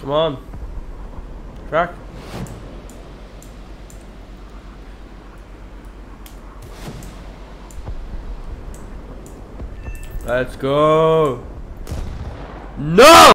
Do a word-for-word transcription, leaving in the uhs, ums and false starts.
Come on. Crack. Let's go. No!